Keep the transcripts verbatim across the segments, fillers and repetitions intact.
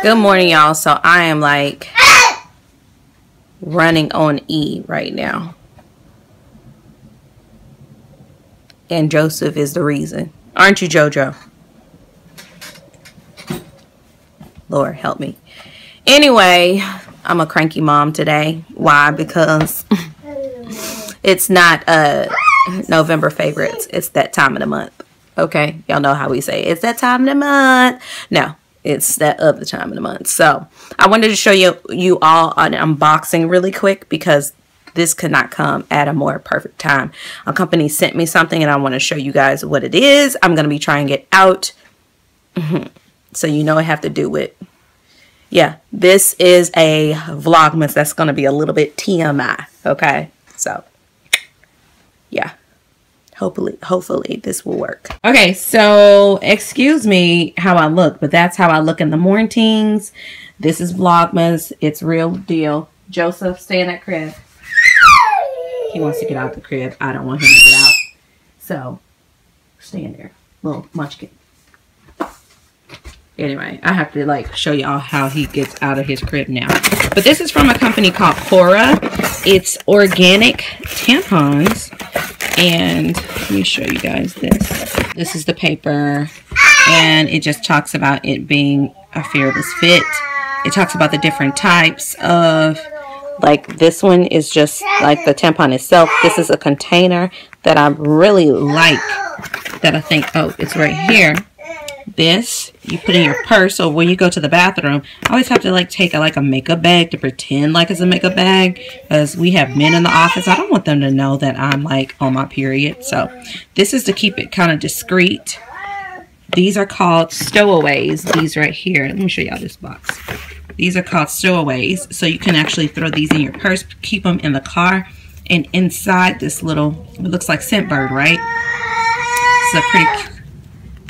Good morning, y'all. So I am like running on E right now, and Joseph is the reason. Aren't you, Jojo? Lord help me. Anyway, I'm a cranky mom today. Why? Because it's not uh November favorites. It's that time of the month. Okay, y'all know how we say it. It's that time of the month. No, it's that other time of the month. So I wanted to show you you all an unboxing really quick because this could not come at a more perfect time. A company sent me something and I want to show you guys what it is. I'm going to be trying it out. So you know I have to do it. Yeah, this is a Vlogmas that's going to be a little bit T M I. Okay, so yeah. Hopefully, hopefully this will work. Okay, so excuse me how I look, but that's how I look in the mornings. This is Vlogmas. It's real deal. Joseph, stay in that crib. He wants to get out the crib. I don't want him to get out. So, stay in there. Little munchkin. Anyway, I have to like show y'all how he gets out of his crib now. But this is from a company called Cora. It's organic tampons. And let me show you guys this. This is the paper, and it just talks about it being a fearless fit. It talks about the different types of, like this one is just like the tampon itself. This is a container that I really like that I think, oh, it's right here. This, you put in your purse, or when you go to the bathroom, I always have to like take a, like a makeup bag to pretend like it's a makeup bag because we have men in the office. I don't want them to know that I'm like on my period. So this is to keep it kind of discreet. These are called stowaways. These right here. Let me show y'all this box. These are called stowaways. So you can actually throw these in your purse, keep them in the car, and inside this little, it looks like Scentbird, right? It's a pretty cute.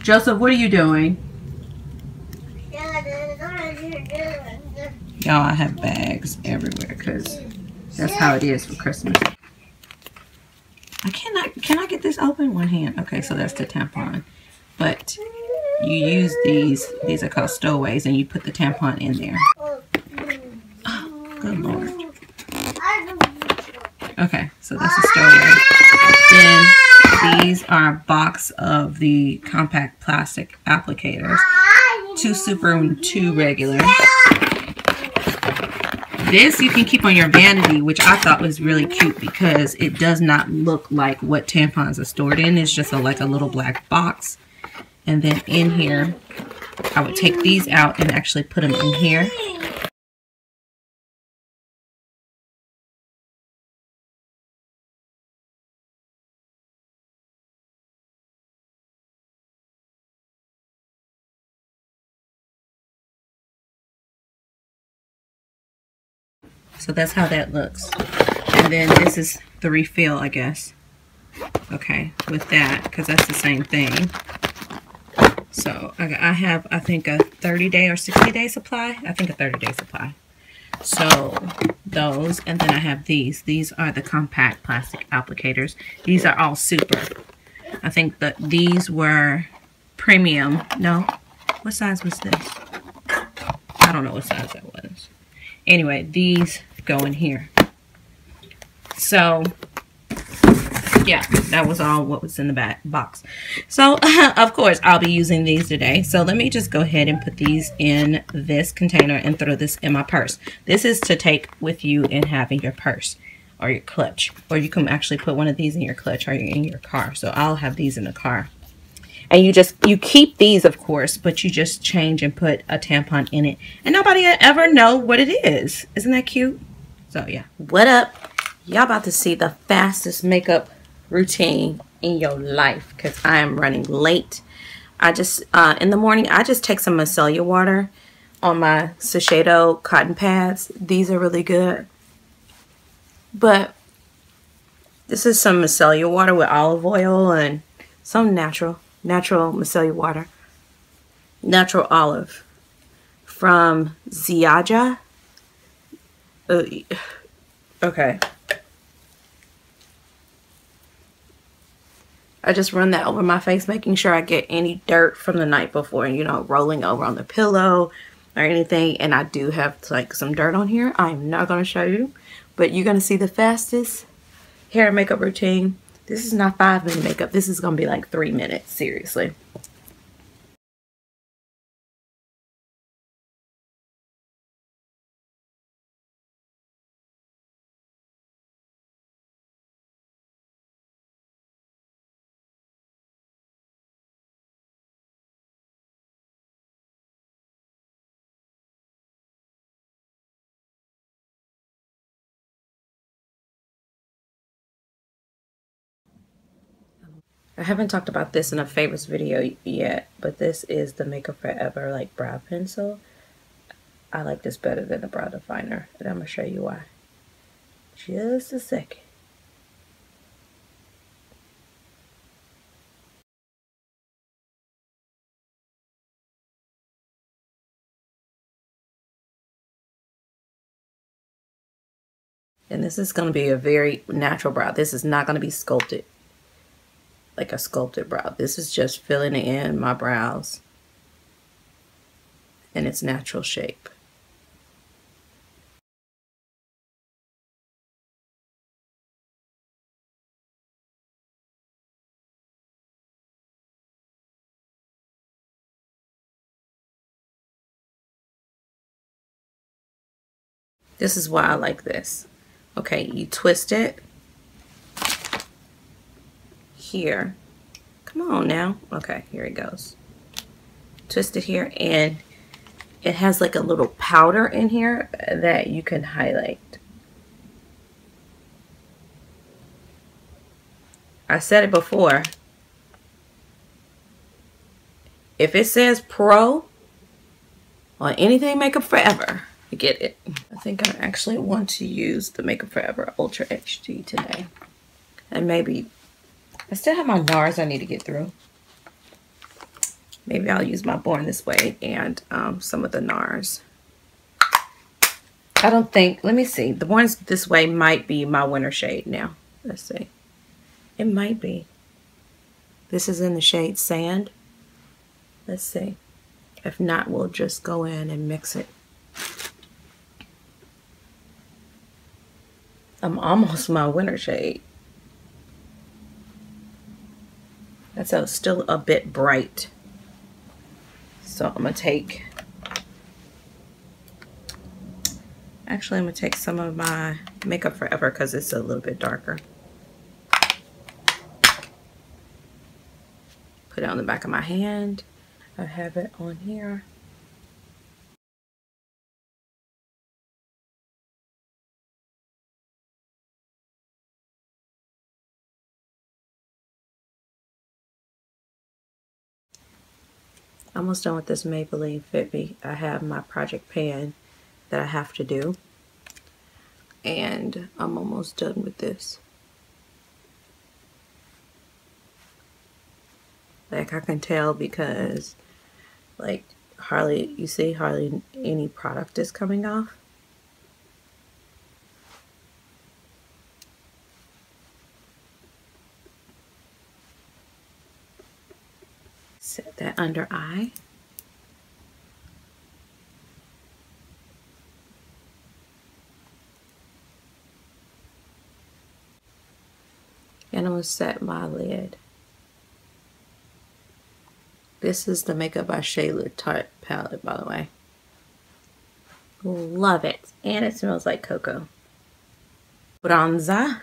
Joseph, what are you doing? Y'all, I have bags everywhere because that's how it is for Christmas. I cannot, can I get this open? One hand. Okay, so that's the tampon. But you use these, these are called stowaways, and you put the tampon in there. Oh, good Lord. Okay, so that's a stowaway. Then these are a box of the compact plastic applicators. Two super and two regular. This you can keep on your vanity, which I thought was really cute because it does not look like what tampons are stored in. It's just a, like a little black box. And then in here, I would take these out and actually put them in here. So that's how that looks. And then this is the refill, I guess. Okay, with that, because that's the same thing. So I, I have, I think, a thirty-day or sixty-day supply. I think a thirty-day supply. So those, and then I have these. These are the compact plastic applicators. These are all super. I think that these were premium. No, what size was this? I don't know what size that was. Anyway, these go in here. So, yeah, that was all what was in the back box. So, of course, I'll be using these today. So, let me just go ahead and put these in this container and throw this in my purse. This is to take with you and have in your purse or your clutch. Or you can actually put one of these in your clutch or in your car. So, I'll have these in the car. And you just, you keep these, of course, but you just change and put a tampon in it. And nobody will ever know what it is. Isn't that cute? So, yeah. What up? Y'all about to see the fastest makeup routine in your life because I am running late. I just, uh, in the morning, I just take some micellar water on my Sachado cotton pads. These are really good. But this is some micellar water with olive oil and some natural. Natural micellar water, natural olive from Ziaja. Uh, okay. I just run that over my face, making sure I get any dirt from the night before and, you know, rolling over on the pillow or anything, and I do have like some dirt on here. I'm not going to show you, but you're going to see the fastest hair and makeup routine. This is not five minute makeup. This is going to be like three minutes, seriously. I haven't talked about this in a favorites video yet, but this is the Make Up For Ever like brow pencil. I like this better than the brow definer, and I'm gonna show you why. Just a second. And this is gonna be a very natural brow. This is not gonna be sculpted. Like a sculpted brow. This is just filling in my brows in its natural shape. This is why I like this. Okay, you twist it here, come on now, okay, here it goes, twist it here, and it has like a little powder in here that you can highlight. I said it before, if it says pro on anything Makeup For Ever, forget it. I think I actually want to use the Makeup For Ever Ultra H D today, and maybe I still have my NARS I need to get through. Maybe I'll use my Born This Way and um, some of the NARS. I don't think, let me see. The Born This Way might be my winter shade now. Let's see. It might be. This is in the shade Sand. Let's see. If not, we'll just go in and mix it. I'm almost my winter shade. So it's still a bit bright. So I'm gonna take, actually I'm gonna take some of my Makeup For Ever because it's a little bit darker. Put it on the back of my hand. I have it on here. Almost done with this Maybelline Fit Me. I have my project pan that I have to do, and I'm almost done with this. Like I can tell because like hardly, you see hardly any product is coming off. Set that under eye. And I'm going to set my lid. This is the Makeup by Shayla Tarte palette, by the way. Love it. And it smells like cocoa. Bronzer.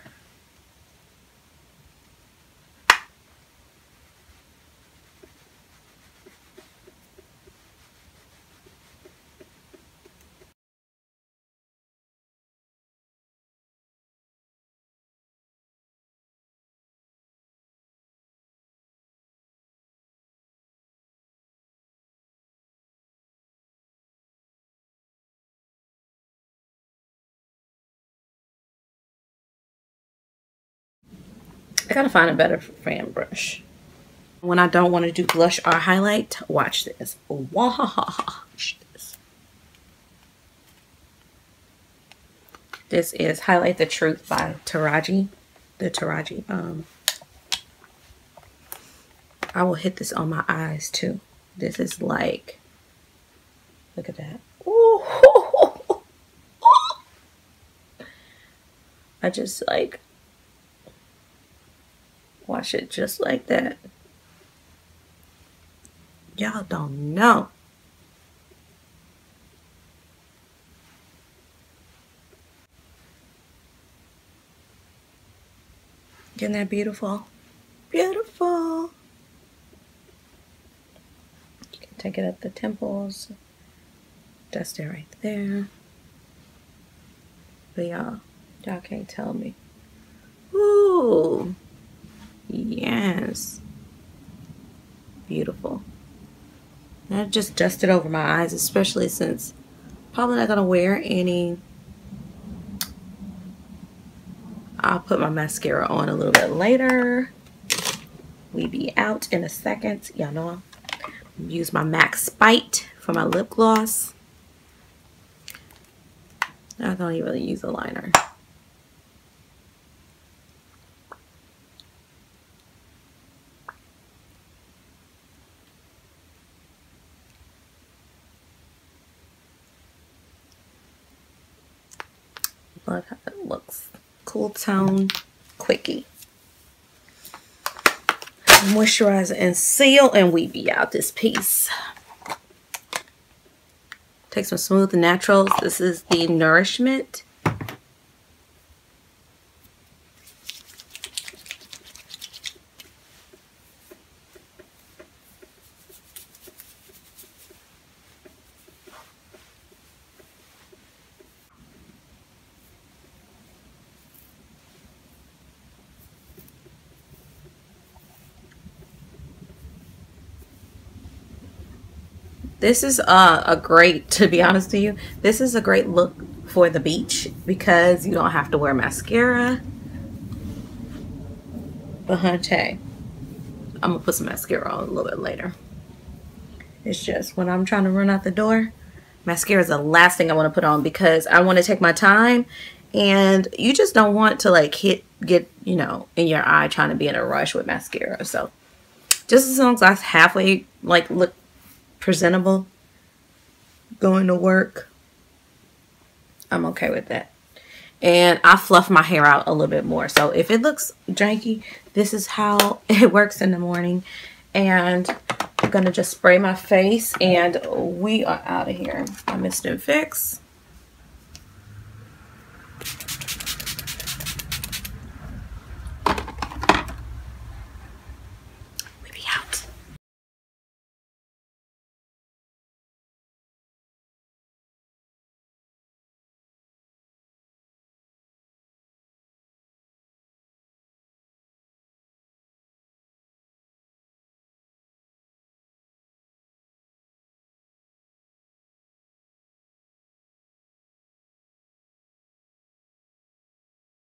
I gotta find a better fan brush. When I don't want to do blush or highlight, watch this. Watch this. This is Highlight the Truth by Taraji. The Taraji. Um, I will hit this on my eyes too. This is like Look at that. Oh, I just like wash it just like that. Y'all don't know. Isn't that beautiful? Beautiful. You can take it up the temples. Dust it right there. But y'all, y'all can't tell me. Ooh. Yes. Beautiful. And I just dusted over my eyes, especially since probably not going to wear any. I'll put my mascara on a little bit later. We be out in a second. Y'all know I'm use my Mac Spite for my lip gloss. I don't even really use a liner. Love how it looks. Cool Tone Quickie Moisturizer and Seal, and we be out this piece. Take some Smooth Naturals. This is the Nourishment. This is a, a great, to be honest with you, this is a great look for the beach because you don't have to wear mascara. But honey, I'm going to put some mascara on a little bit later. It's just when I'm trying to run out the door, mascara is the last thing I want to put on because I want to take my time. And you just don't want to like hit, get, you know, in your eye trying to be in a rush with mascara. So just as long as I halfway like look presentable going to work, I'm okay with that. And I fluff my hair out a little bit more, so if it looks janky, this is how it works in the morning. And I'm gonna just spray my face and we are out of here. My Mist and Fix.